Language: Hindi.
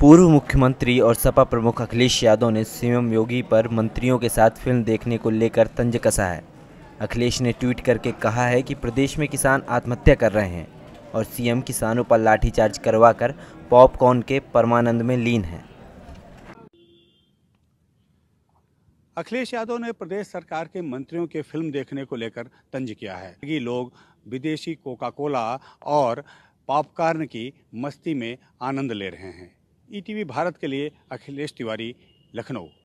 पूर्व मुख्यमंत्री और सपा प्रमुख अखिलेश यादव ने सीएम योगी पर मंत्रियों के साथ फिल्म देखने को लेकर तंज कसा है। अखिलेश ने ट्वीट करके कहा है कि प्रदेश में किसान आत्महत्या कर रहे हैं और सीएम किसानों पर लाठीचार्ज करवाकर पॉपकॉर्न के परमानंद में लीन हैं। अखिलेश यादव ने प्रदेश सरकार के मंत्रियों के फिल्म देखने को लेकर तंज किया है कि लोग विदेशी कोका-कोला और पॉपकॉर्न की मस्ती में आनंद ले रहे हैं। ETV भारत के लिए अखिलेश तिवारी, लखनऊ।